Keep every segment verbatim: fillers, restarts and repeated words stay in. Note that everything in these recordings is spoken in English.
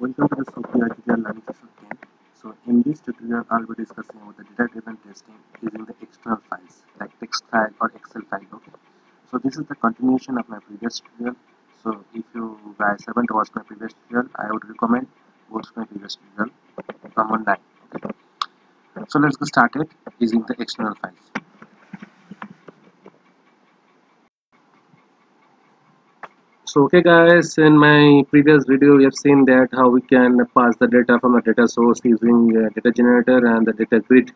Welcome to the SoapUI tutorial navigation team. So in this tutorial, I'll be discussing about the data-driven testing using the external files like text file or Excel file. Okay. So this is the continuation of my previous tutorial. So if you guys haven't watched my previous tutorial, I would recommend watch my previous tutorial from online. Okay. So let's get started using the external files. So okay guys, in my previous video we have seen that how we can pass the data from the data source using uh, data generator and the data grid.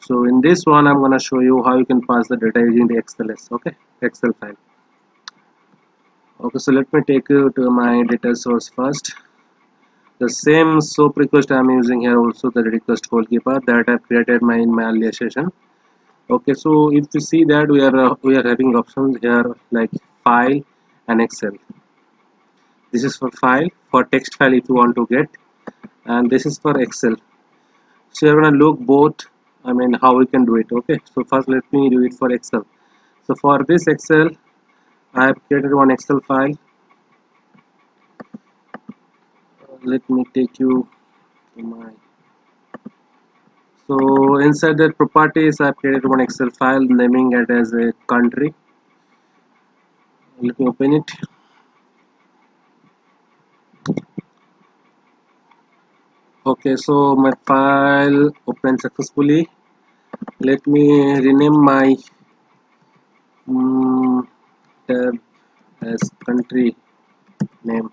So in this one I'm going to show you how you can pass the data using the X L S, okay, Excel file. Okay, so let me take you to my data source first. The same SOAP request I'm using here also, the request goalkeeper that I've created my in my earlier session. Okay, so if you see that we are uh, we are having options here like file and Excel. This is for file, for text file if you want to get, and this is for Excel. So you're gonna look both, I mean how we can do it. Okay, so first let me do it for Excel. So for this Excel I have created one Excel file. Let me take you to my, so inside that properties I have created one Excel file, naming it as a country. Let me open it. Okay, so my file opened successfully. Let me rename my um, tab as country name.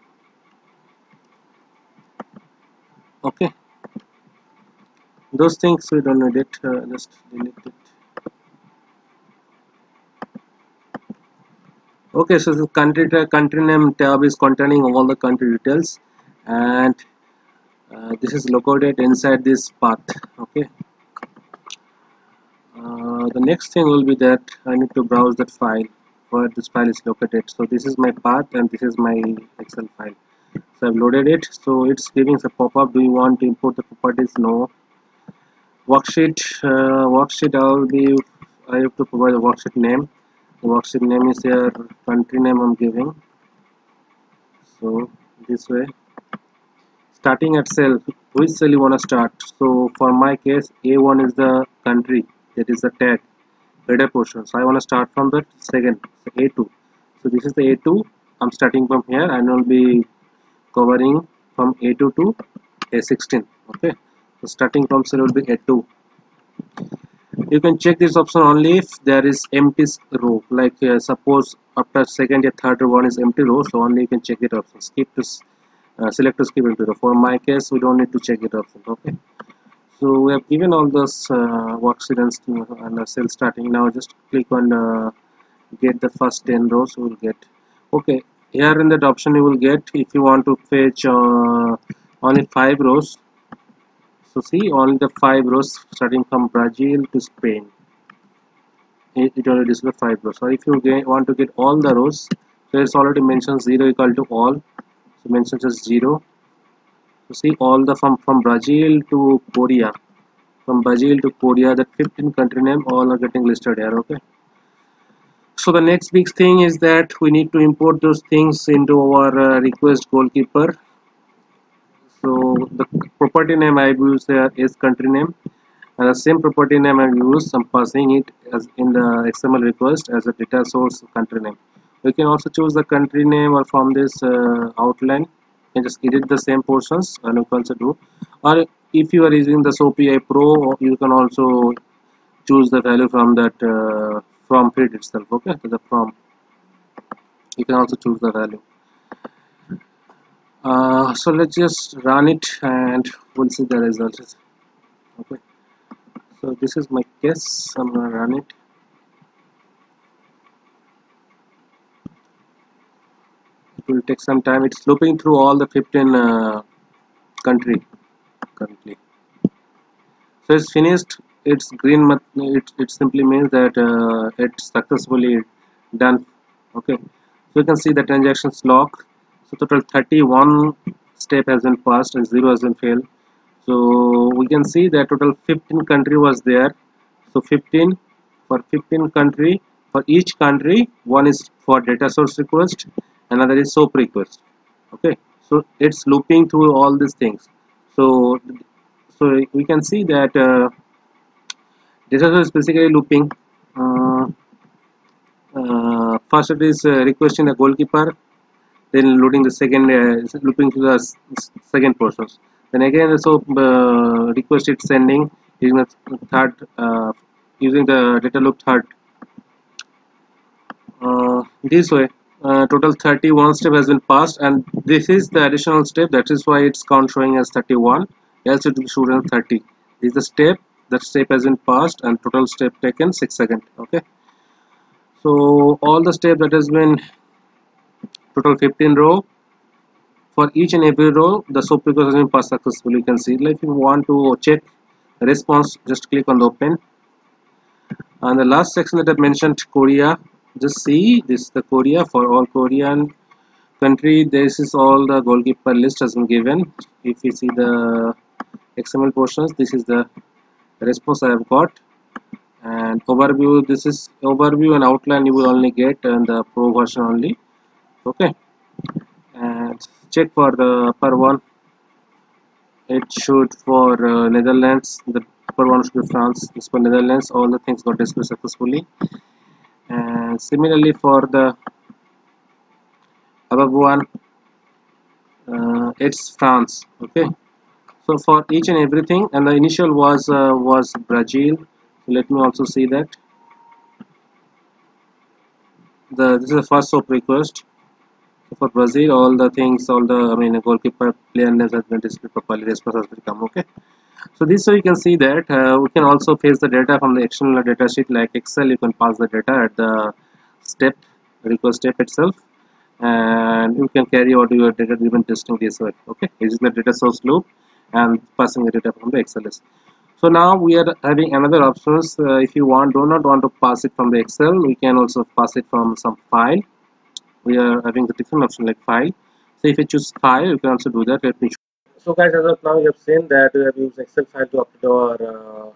Okay, those things we don't need it, uh, just delete it. Okay, so the country country name tab is containing all the country details, and uh, this is located inside this path. Okay, uh, the next thing will be that I need to browse that file where this file is located. So this is my path and this is my Excel file. So I've loaded it. So it's giving us a pop-up. Do you want to import the properties? No. Worksheet. Uh, worksheet. I'll be. I have to provide a worksheet name. The worksheet name is here, country name I'm giving. So this way, starting at cell, which cell you want to start. So for my case A one is the country, that is the tag, header portion. So I want to start from the second, so A two. So this is the A two, I'm starting from here and I'll be covering from A two to A sixteen. Okay, so starting from cell will be A two. You can check this option only if there is empty row, like uh, suppose after second or third row one is empty row, so only you can check it option. Skip to uh, select to skip empty row. For my case we don't need to check it option. Okay, so we have given all those uh, worksheet and the cell starting. Now just click on uh, get the first ten rows you will get. Okay, here in that option you will get if you want to fetch uh, only five rows. So see only the five rows starting from Brazil to Spain. It, it only display five rows. Or if you get, want to get all the rows, so it's already mentioned zero equal to all. So mention just zero. So see all the from from Brazil to Korea, from Brazil to Korea, the fifteen country name all are getting listed here. Okay. So the next big thing is that we need to import those things into our uh, request goalkeeper. So the property name I use here is country name, and the same property name I use, I'm passing it as in the X M L request as a data source country name. We can also choose the country name or from this uh, outline and just edit the same portions, and you can also do. Or if you are using the SoapUI Pro, you can also choose the value from that uh, from field itself. Okay, so the from you can also choose the value. Uh, so let's just run it and we'll see the results. Okay, so this is my case, I'm gonna run it. It will take some time, it's looping through all the fifteen uh, country currently. So it's finished, it's green, it, it simply means that uh, it's successfully done. Okay, so you can see the transactions log. So total thirty-one step has been passed and zero has been failed. So we can see that total fifteen country was there. So fifteen for fifteen country, for each country one is for data source request, another is SOAP request. Okay, so it's looping through all these things. So so we can see that uh, this is basically looping. Uh, uh, first it is uh, requesting the goalkeeper, then loading the second uh, looping to the second process, then again so uh, request it sending using the third uh, using the data loop third. Uh, this way uh, total thirty-one step has been passed, and this is the additional step, that is why it's count showing as thirty-one, else it will show as thirty. This is the step, that step has been passed, and total step taken six seconds. Okay, so all the step that has been total fifteen row, for each and every row the SOAP request has been passed successfully. You can see, like, if you want to check response, just click on the open, and the last section that I mentioned, Korea, just see this is the Korea, for all Korean country this is all the goalkeeper list has been given. If you see the X M L portions, this is the response I have got, and overview, this is overview, and outline you will only get and the pro version only. Okay, and check for the per one, it should for uh, Netherlands, the per one should be France, it's for Netherlands, all the things got displayed successfully. And similarly for the above one, uh, it's France. Okay, so for each and everything, and the initial was uh, was Brazil. So let me also see that the this is the first SOAP request for Brazil. All the things, all the I mean the goalkeeper player names has been displayed properly. Response has been come. Okay, so this way you can see that uh, we can also fetch the data from the external data sheet like Excel. You can pass the data at the step request step itself, and you can carry out your data driven testing this way. Okay, this is the data source loop and passing the data from the Excel list. So now we are having another options. Uh, if you want do not want to pass it from the Excel, we can also pass it from some file. We are having the different option like file. So if you choose file, you can also do that. Let me show. So guys, as of now you have seen that we have used Excel file to update our uh,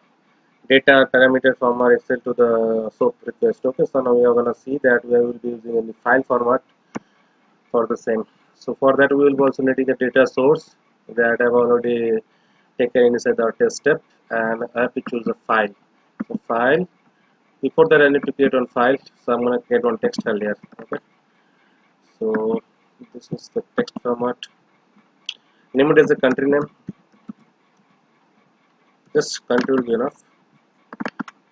data parameter from our Excel to the SOAP request. Okay, so now we are going to see that we will be using any file format for the same. So for that we will be also needing the data source that I have already taken inside our test step, and I have to choose a file. So file, before that I need to create one file, so I'm going to create one text file here. Okay, so this is the text format. Name it as a country name. This country will be enough.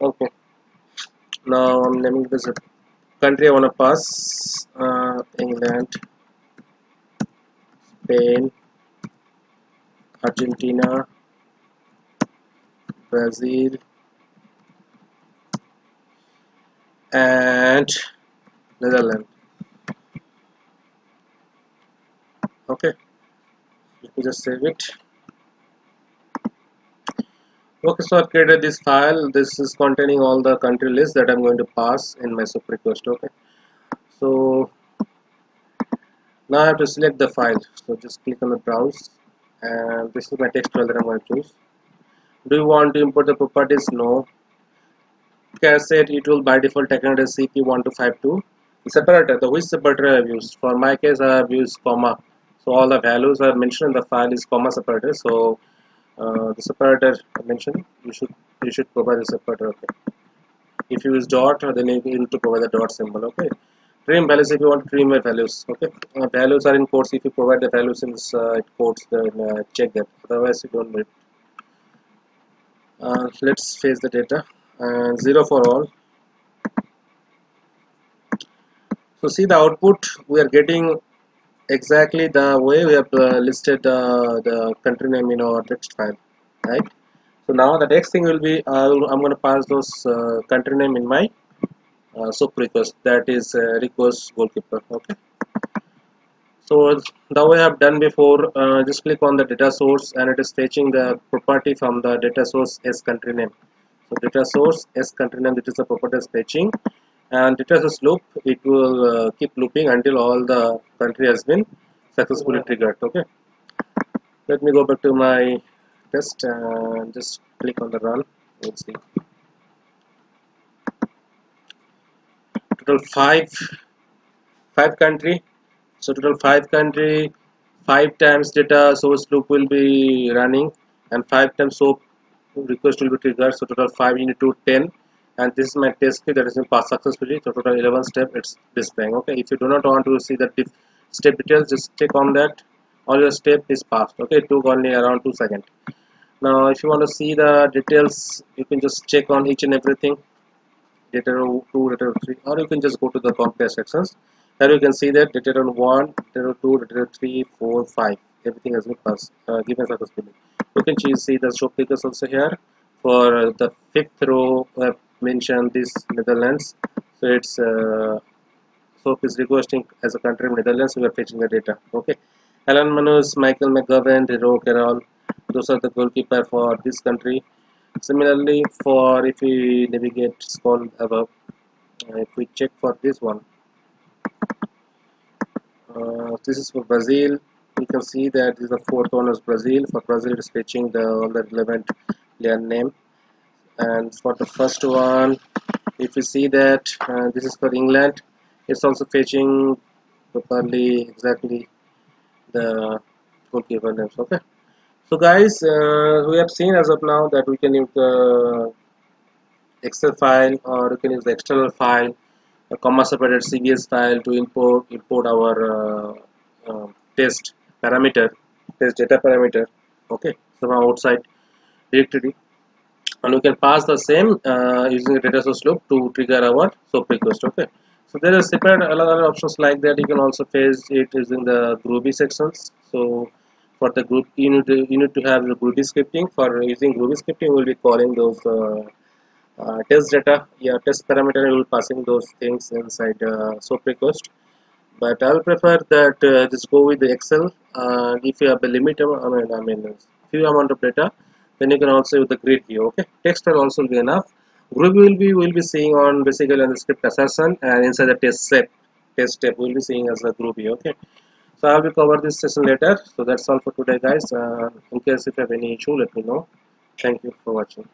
Okay. Now I'm naming this country I wanna pass. Uh, England, Spain, Argentina, Brazil, and Netherlands. Okay. Let me just save it. Okay, so I've created this file. This is containing all the country list that I'm going to pass in my SOAP request. Okay, so now I have to select the file. So just click on the browse, and this is my text file that I'm going to choose. Do you want to import the properties? No. As said, it will by default taken as C P one two five two. The separator, the which separator I have used. For my case, I have used comma. So all the values are mentioned in the file is comma separator. So uh, the separator mentioned, you should you should provide the separator. Okay. If you use dot, then you need to provide the dot symbol. Okay. Trim values if you want trim values. Okay. Uh, values are in quotes. If you provide the values in uh, quotes, then uh, check that. Otherwise, you don't need. Uh, let's face the data. Uh, zero for all. So see the output we are getting. Exactly the way we have uh, listed uh, the country name in our text file, right? So now the next thing will be uh, I'm going to pass those uh, country name in my uh, SOAP request, that is uh, request goalkeeper. Okay. So the way I have done before, uh, just click on the data source, and it is fetching the property from the data source as country name. So data source as country name, that is the property is fetching. And it has a loop, it will uh, keep looping until all the country has been successfully triggered. Okay, let me go back to my test and just click on the run. Let's see, total five five country. So total five country, five times data source loop will be running and five times SOAP request will be triggered. So total five into ten, and this is my test key that is been passed successfully. So total eleven step it's displaying. Okay, if you do not want to see the step details, just click on that. All your step is passed. Okay, it took only around two seconds. Now if you want to see the details, you can just check on each and everything, data row two, data row three, or you can just go to the complex sections. Here you can see that data row one, data row two, data row three, four, five, everything has been passed, uh, given successfully. You can see the show figures also here. For uh, the fifth row, I have mentioned this Netherlands. So it's uh, SOAP is requesting as a country of Netherlands, we are fetching the data. Okay, Alan Manus, Michael McGovern, Rero Carroll, those are the goalkeeper for this country. Similarly, for if we navigate scroll above, uh, if we check for this one, uh, this is for Brazil. You can see that this is the fourth one is Brazil. For Brazil, it is fetching the all the relevant player name. And for the first one, if you see that uh, this is for England, it's also fetching properly exactly the goalkeeper names. Okay. So guys, uh, we have seen as of now that we can use the Excel file, or you can use the external file, a comma separated C S V file to import import our uh, uh, test parameter, test data parameter. Okay, from outside directory, and we can pass the same uh, using the data source loop to trigger our SOAP request. Okay, so there are separate other options like that. You can also face it using the Groovy sections. So for the group, you need to, you need to have the Groovy scripting. For using Groovy scripting, we'll be calling those uh, uh, test data, yeah, test parameter, and we'll passing those things inside uh, SOAP request. But I'll prefer that uh, just go with the Excel. Uh, if you have a limit, I mean, I mean, few amount of data, then you can also use the grid view. Okay, text will also be enough. Groovy will be will be seeing on basically on the script assassin, and inside the test step, test step will be seeing as a Groovy. Okay. So I will cover this session later. So that's all for today, guys. Uh, in case if you have any issue, let me know. Thank you for watching.